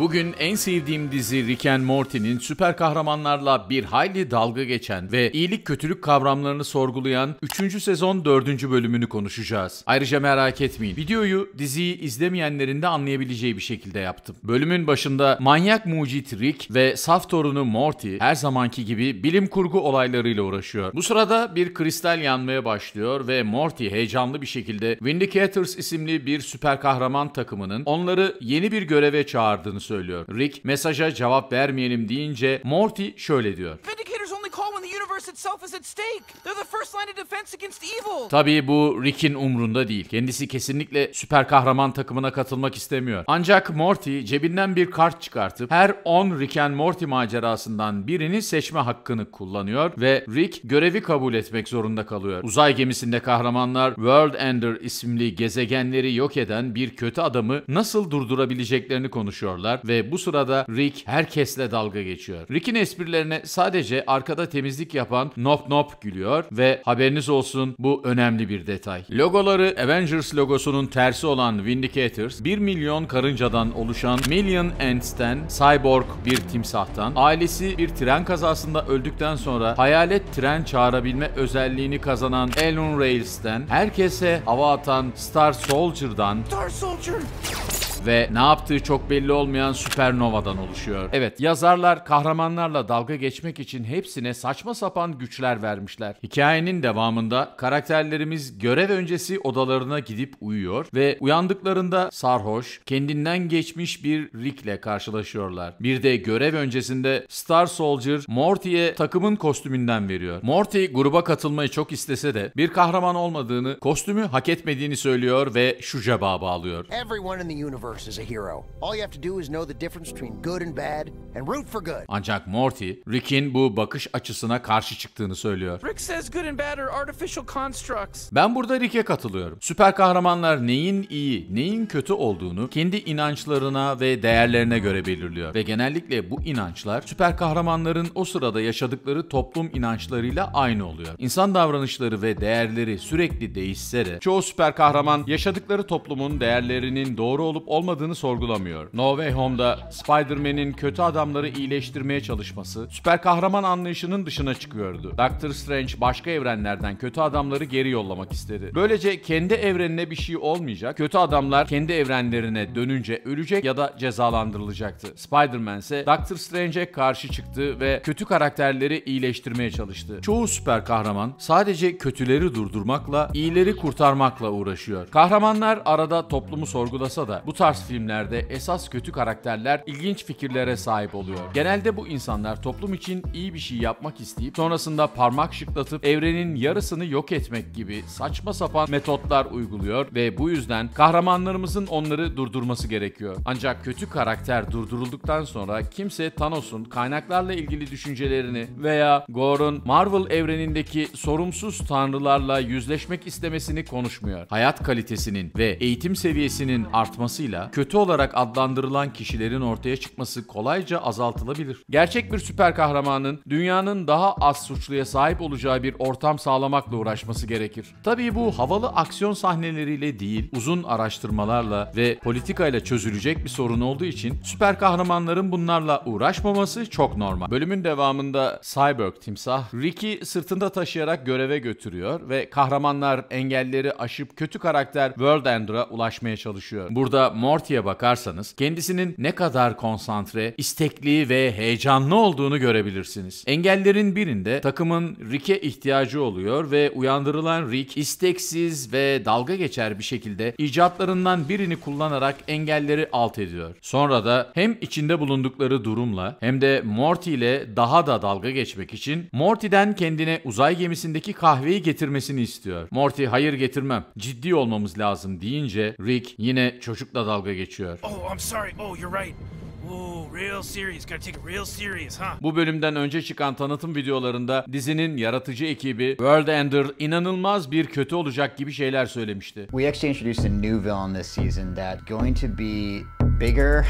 Bugün en sevdiğim dizi Rick and Morty'nin süper kahramanlarla bir hayli dalga geçen ve iyilik kötülük kavramlarını sorgulayan 3. sezon 4. bölümünü konuşacağız. Ayrıca merak etmeyin, videoyu diziyi izlemeyenlerin de anlayabileceği bir şekilde yaptım. Bölümün başında manyak mucit Rick ve saf torunu Morty her zamanki gibi bilim kurgu olaylarıyla uğraşıyor. Bu sırada bir kristal yanmaya başlıyor ve Morty heyecanlı bir şekilde Vindicators isimli bir süper kahraman takımının onları yeni bir göreve çağırdığını söylüyor. Rick mesaja cevap vermeyelim deyince Morty şöyle diyor. Tabii bu Rick'in umrunda değil. Kendisi kesinlikle süper kahraman takımına katılmak istemiyor. Ancak Morty cebinden bir kart çıkartıp her 10 Rick and Morty macerasından birini seçme hakkını kullanıyor ve Rick görevi kabul etmek zorunda kalıyor. Uzay gemisinde kahramanlar World Ender isimli gezegenleri yok eden bir kötü adamı nasıl durdurabileceklerini konuşuyorlar ve bu sırada Rick herkesle dalga geçiyor. Rick'in esprilerine sadece arkada temizlik yapan Noob Noob gülüyor ve haberiniz olsun, bu önemli bir detay. Logoları Avengers logosunun tersi olan Vindicators, 1 milyon karıncadan oluşan Million Ants'ten, cyborg bir timsahtan, ailesi bir tren kazasında öldükten sonra hayalet tren çağırabilme özelliğini kazanan Elon Rails'ten, herkese hava atan Star Soldier'dan ve ne yaptığı çok belli olmayan Supernova'dan oluşuyor. Evet, yazarlar kahramanlarla dalga geçmek için hepsine saçma sapan güçler vermişler. Hikayenin devamında karakterlerimiz görev öncesi odalarına gidip uyuyor ve uyandıklarında sarhoş, kendinden geçmiş bir Rick'le karşılaşıyorlar. Bir de görev öncesinde Star Soldier Morty'ye takımın kostümünden veriyor. Morty gruba katılmayı çok istese de bir kahraman olmadığını, kostümü hak etmediğini söylüyor ve şu cevabı alıyor. Ancak Morty, Rick'in bu bakış açısına karşı çıktığını söylüyor. Rick says good and bad are artificial constructs. Ben burada Rick'e katılıyorum. Süper kahramanlar neyin iyi, neyin kötü olduğunu kendi inançlarına ve değerlerine göre belirliyor. Ve genellikle bu inançlar süper kahramanların o sırada yaşadıkları toplum inançlarıyla aynı oluyor. İnsan davranışları ve değerleri sürekli değişse de çoğu süper kahraman yaşadıkları toplumun değerlerinin doğru olup olmadığını sorgulamıyor. No Way Home'da Spider-Man'in kötü adamları iyileştirmeye çalışması süper kahraman anlayışının dışına çıkıyordu. Doctor Strange başka evrenlerden kötü adamları geri yollamak istedi. Böylece kendi evrenine bir şey olmayacak, kötü adamlar kendi evrenlerine dönünce ölecek ya da cezalandırılacaktı. Spider-Man ise Doctor Strange'e karşı çıktı ve kötü karakterleri iyileştirmeye çalıştı. Çoğu süper kahraman sadece kötüleri durdurmakla, iyileri kurtarmakla uğraşıyor. Kahramanlar arada toplumu sorgulasa da bu tarz filmlerde esas kötü karakterler ilginç fikirlere sahip oluyor. Genelde bu insanlar toplum için iyi bir şey yapmak isteyip sonrasında parmak şıklatıp evrenin yarısını yok etmek gibi saçma sapan metotlar uyguluyor ve bu yüzden kahramanlarımızın onları durdurması gerekiyor. Ancak kötü karakter durdurulduktan sonra kimse Thanos'un kaynaklarla ilgili düşüncelerini veya Gore'un Marvel evrenindeki sorumsuz tanrılarla yüzleşmek istemesini konuşmuyor. Hayat kalitesinin ve eğitim seviyesinin artmasıyla kötü olarak adlandırılan kişilerin ortaya çıkması kolayca azaltılabilir. Gerçek bir süper kahramanın dünyanın daha az suçluya sahip olacağı bir ortam sağlamakla uğraşması gerekir. Tabii bu havalı aksiyon sahneleriyle değil, uzun araştırmalarla ve politikayla çözülecek bir sorun olduğu için süper kahramanların bunlarla uğraşmaması çok normal. Bölümün devamında Cyborg timsah Rick'i sırtında taşıyarak göreve götürüyor ve kahramanlar engelleri aşıp kötü karakter World Ender'a ulaşmaya çalışıyor. Burada Morty'ye bakarsanız kendisinin ne kadar konsantre, istekli ve heyecanlı olduğunu görebilirsiniz. Engellerin birinde takımın Rick'e ihtiyacı oluyor ve uyandırılan Rick isteksiz ve dalga geçer bir şekilde icatlarından birini kullanarak engelleri alt ediyor. Sonra da hem içinde bulundukları durumla hem de Morty ile daha da dalga geçmek için Morty'den kendine uzay gemisindeki kahveyi getirmesini istiyor. Morty hayır getirmem, ciddi olmamız lazım deyince Rick yine çocukla dalga geçiyor. Oh, I'm sorry. Oh, you're right. Bu bölümden önce çıkan tanıtım videolarında dizinin yaratıcı ekibi World Ender inanılmaz bir kötü olacak gibi şeyler söylemişti. We actually introduced a new villain this season that going to be bigger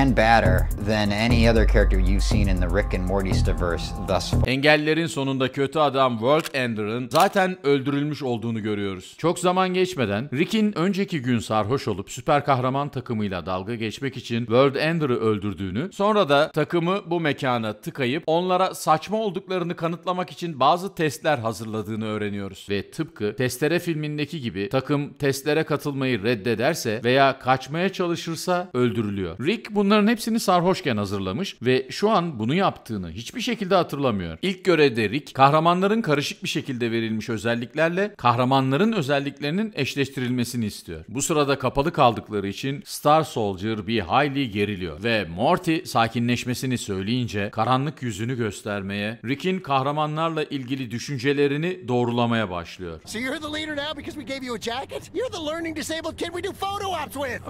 and badder than any other character you've seen in the Rick and Morty's diverse thus far. Engellerin sonunda kötü adam World Ender'ın zaten öldürülmüş olduğunu görüyoruz. Çok zaman geçmeden Rick'in önceki gün sarhoş olup süper kahraman takımıyla dalga geçmek için World Ender'ı öldürdüğünü, sonra da takımı bu mekana tıkayıp onlara saçma olduklarını kanıtlamak için bazı testler hazırladığını öğreniyoruz. Ve tıpkı Testere filmindeki gibi takım testlere katılmayı reddederse veya kaçmaya çalışırsa öldürülüyor. Rick bunların hepsini sarhoşken hazırlamış ve şu an bunu yaptığını hiçbir şekilde hatırlamıyor. İlk görevde Rick, kahramanların karışık bir şekilde verilmiş özelliklerle kahramanların özelliklerinin eşleştirilmesini istiyor. Bu sırada kapalı kaldıkları için Star Soldier bir hayli geriliyor ve Morty sakinleşmesini söyleyince karanlık yüzünü göstermeye, Rick'in kahramanlarla ilgili düşüncelerini doğrulamaya başlıyor.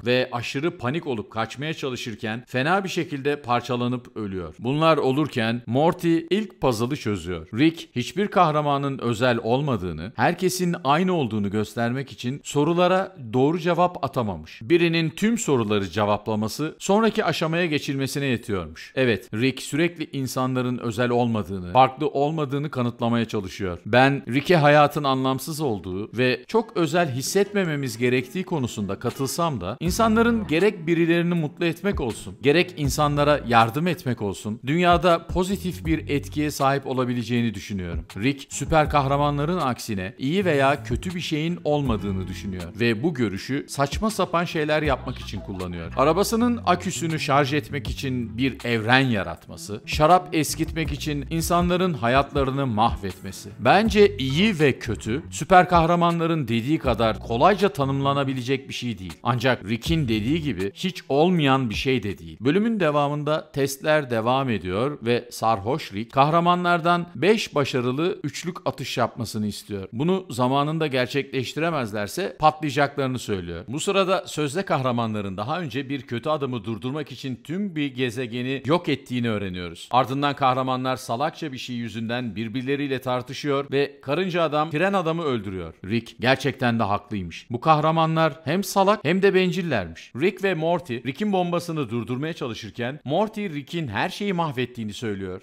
Ve aşırı panik olup kaçmaya çalışırken fena bir şekilde parçalanıp ölüyor. Bunlar olurken Morty ilk puzzle'ı çözüyor. Rick hiçbir kahramanın özel olmadığını, herkesin aynı olduğunu göstermek için sorulara doğru cevap atamamış. Birinin tüm soruları cevaplaması sonraki aşamaya geçilmesine yetiyormuş. Evet, Rick sürekli insanların özel olmadığını, farklı olmadığını kanıtlamaya çalışıyor. Ben Rick'e hayatın anlamsız olduğu ve çok özel hissetmememiz gerektiği konusunda katılsam da insanların gerek birilerini mutlu etmek olsun, gerek insanlara yardım etmek olsun, dünyada pozitif bir etkiye sahip olabileceğini düşünüyorum. Rick, süper kahramanların aksine iyi veya kötü bir şeyin olmadığını düşünüyor ve bu görüşü saçma sapan şeyler yapmak için kullanıyor. Arabasının aküsünü şarj etmek için bir evren yaratması, şarap eskitmek için insanların hayatlarını mahvetmesi. Bence iyi ve kötü süper kahramanların dediği kadar kolayca tanımlanabilecek bir şey değil. Ancak Rick'in dediği gibi hiç olmayan bir şey de değil. Bölümün devamında testler devam ediyor ve sarhoş Rick kahramanlardan 5 başarılı üçlük atış yapmasını istiyor. Bunu zamanında gerçekleştiremezlerse patlayacaklarını söylüyor. Bu sırada sözde kahramanların daha önce bir kötü adamı durdurmak için tüm bir gezegeni yok ettiğini öğreniyoruz. Ardından kahramanlar salakça bir şey yüzünden birbirleriyle tartışıyor ve karınca adam tren adamı öldürüyor. Rick gerçekten de haklıymış. Bu kahramanlar hem salak hem de bencillermiş. Rick ve Morty Rick'in bombasını durdurmaya çalışırken Morty Rick'in her şeyi mahvettiğini söylüyor.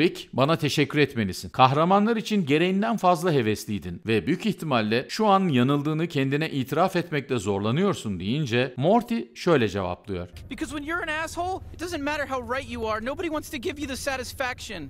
Rick, bana teşekkür etmelisin. Kahramanlar için gereğinden fazla hevesliydin ve büyük ihtimalle şu an yanıldığını kendine itiraf etmekte zorlanıyorsun deyince Morty şöyle cevaplıyor.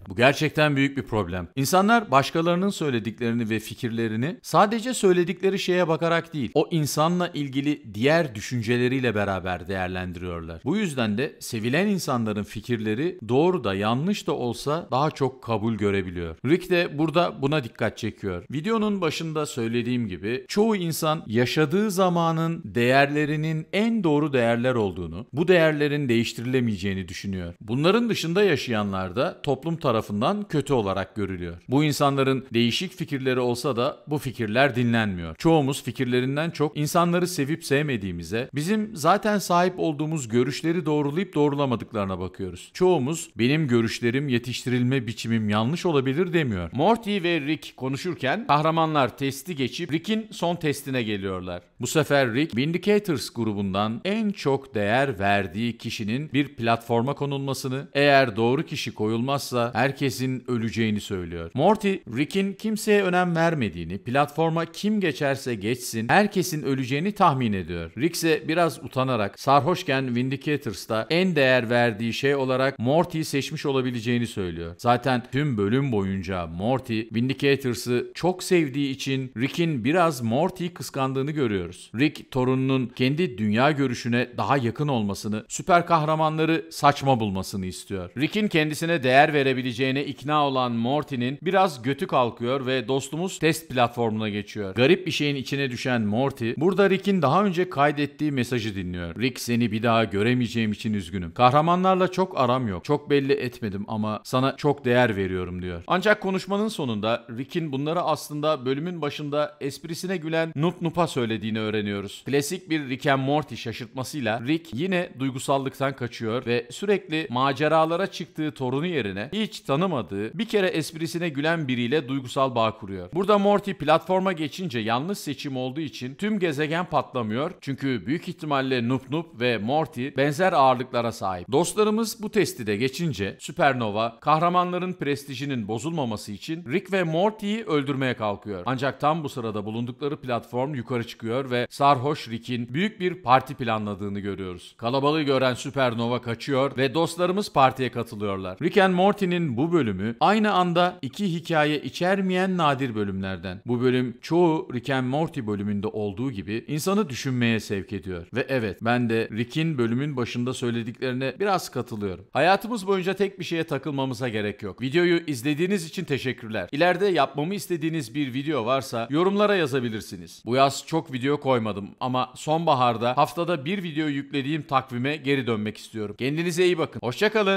Bu gerçekten büyük bir problem. İnsanlar başkalarının söylediklerini ve fikirlerini sadece söyledikleri şeye bakarak değil, o insanla ilgili diğer düşünceleriyle beraber değerlendiriyorlar. Bu yüzden de sevilen insanların fikirleri doğru da yanlış da olsa daha çok kabul görebiliyor. Rick de burada buna dikkat çekiyor. Videonun başında söylediğim gibi çoğu insan yaşadığı zamanın değerlerinin en doğru değerler olduğunu, bu değerlerin değiştirilemeyeceğini düşünüyor. Bunların dışında yaşayanlar da toplum tarafından kötü olarak görülüyor. Bu insanların değişik fikirleri olsa da bu fikirler dinlenmiyor. Çoğumuz fikirlerinden çok insanları sevip sevmediğimize, bizim zaten sahip olduğumuz görüşleri doğrulayıp doğrulamadıklarına bakıyoruz. Çoğumuz benim görüşlerim, yetiştirilme biçimim yanlış olabilir demiyor. Morty ve Rick konuşurken kahramanlar testi geçip Rick'in son testine geliyorlar. Bu sefer Rick, Vindicators grubundan en çok değer verdiği kişinin bir platforma konulmasını, eğer doğru kişi koyulmazsa herkesin öleceğini söylüyor. Morty, Rick'in kimseye önem vermediğini, platforma kim geçerse geçsin herkesin öleceğini tahmin ediyor. Rick ise biraz utanarak sarhoşken Vindicators'ta en değer verdiği şey olarak Morty'yi seçmiş olabileceğini söylüyor. Zaten tüm bölüm boyunca Morty, Vindicators'ı çok sevdiği için Rick'in biraz Morty'yi kıskandığını görüyoruz. Rick, torununun kendi dünya görüşüne daha yakın olmasını, süper kahramanları saçma bulmasını istiyor. Rick'in kendisine değer verebileceğine ikna olan Morty'nin biraz götü kalkıyor ve dostumuz test platformuna geçiyor. Garip bir şeyin içine düşen Morty, burada Rick'in daha önce kaydettiği mesajı dinliyor. Rick, seni bir daha göremeyeceğim için üzgünüm. Kahramanlarla çok aram yok. Çok belli etmedim ama sana çok değer veriyorum diyor. Ancak konuşmanın sonunda Rick'in bunları aslında bölümün başında esprisine gülen Noob Noob'a söylediğini öğreniyoruz. Klasik bir Rick and Morty şaşırtmasıyla Rick yine duygusallıktan kaçıyor ve sürekli maceralara çıktığı torunu yerine hiç tanımadığı, bir kere esprisine gülen biriyle duygusal bağ kuruyor. Burada Morty platforma geçince yanlış yanlış seçim olduğu için tüm gezegen patlamıyor. Çünkü büyük ihtimalle Noob Noob ve Morty benzer ağırlıklara sahip. Dostlarımız bu testi de geçince Supernova kahramanların prestijinin bozulmaması için Rick ve Morty'yi öldürmeye kalkıyor. Ancak tam bu sırada bulundukları platform yukarı çıkıyor ve sarhoş Rick'in büyük bir parti planladığını görüyoruz. Kalabalığı gören Supernova kaçıyor ve dostlarımız partiye katılıyorlar. Rick and Morty'nin bu bölümü aynı anda iki hikaye içermeyen nadir bölümlerden. Bu bölüm çoğu Rick and Morty bölümünde olduğu gibi insanı düşünmeye sevk ediyor. Ve evet, ben de Rick'in bölümün başında söylediklerine biraz katılıyorum. Hayatımız boyunca tek bir şeye takılmamıza gerek yok. Videoyu izlediğiniz için teşekkürler. İleride yapmamı istediğiniz bir video varsa yorumlara yazabilirsiniz. Bu yaz çok video koymadım ama sonbaharda haftada bir video yüklediğim takvime geri dönmek istiyorum. Kendinize iyi bakın. Hoşça kalın.